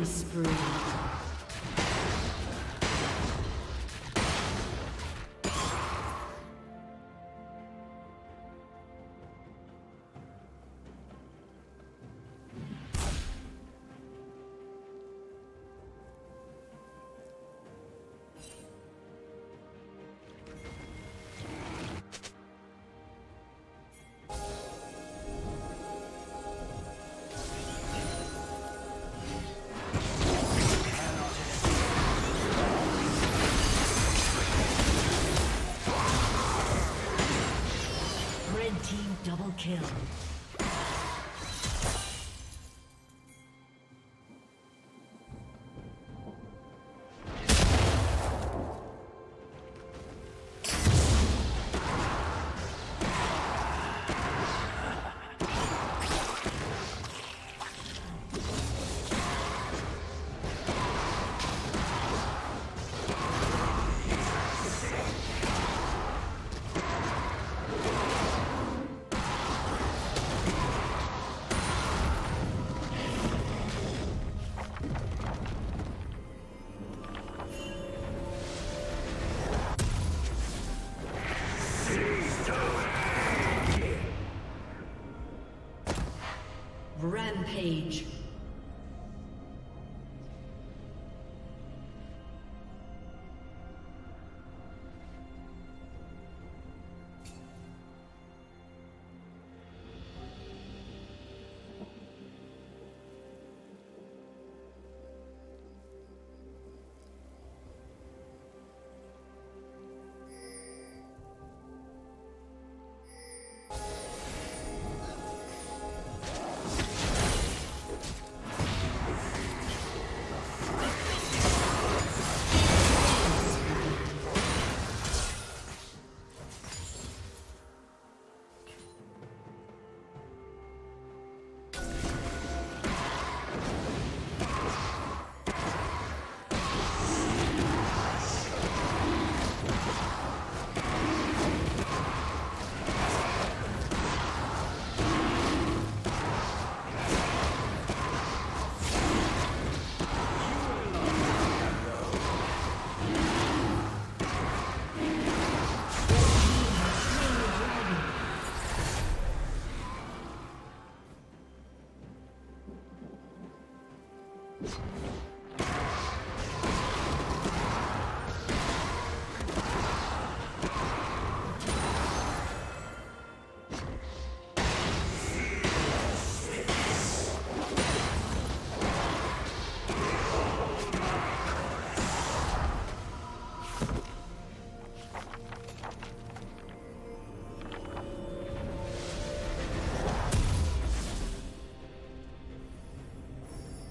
Killing spree. Kill. Page.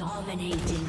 Dominating.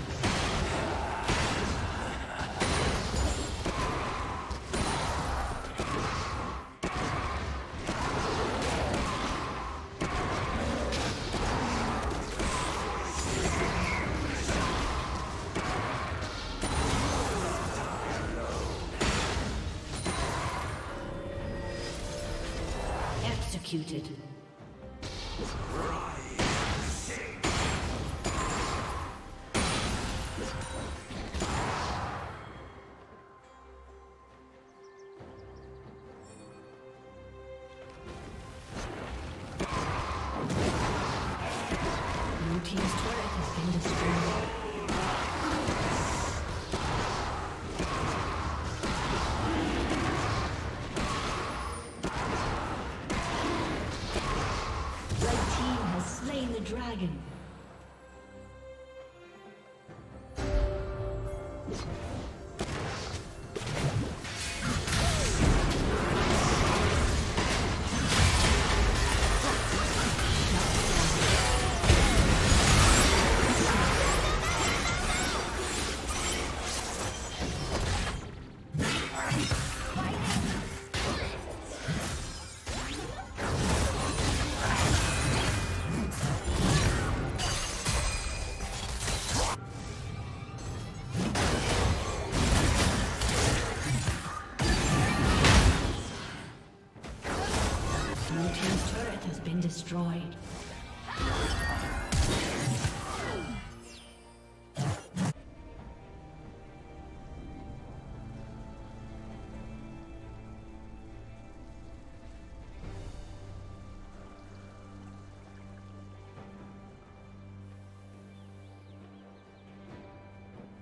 Executed. Dragon. Destroyed.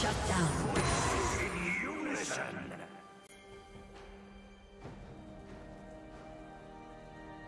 Shut down. Voices in unison.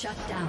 Shut down.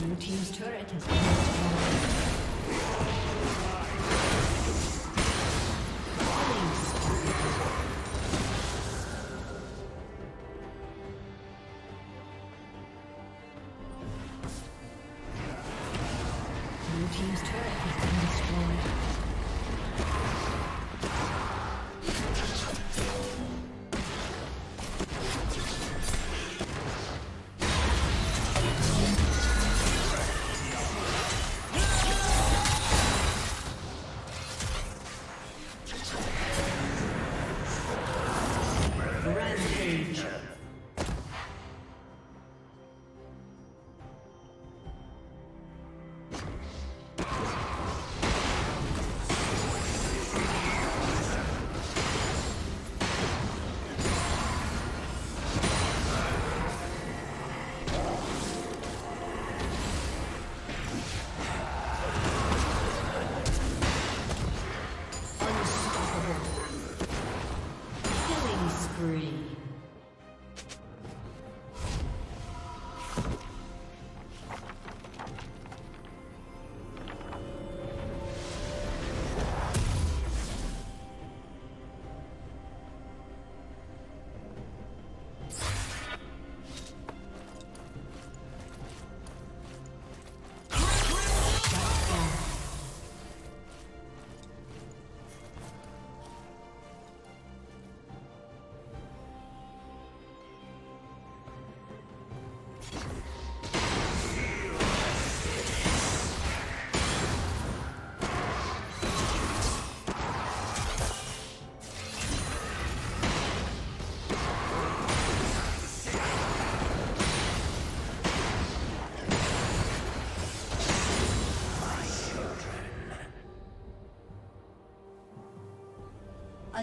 Blue team's turret has been destroyed. Blue team's turret has been destroyed. A